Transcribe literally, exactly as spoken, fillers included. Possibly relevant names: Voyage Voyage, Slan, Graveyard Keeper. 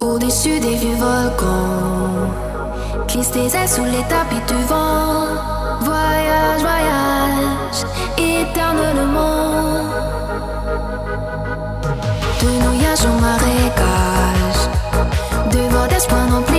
Au-dessus des vieux volcans, glisse tes ailes sous les tapis du vent. Voyage, voyage, éternellement. De nouillage au marécage, de vortex point d'emploi.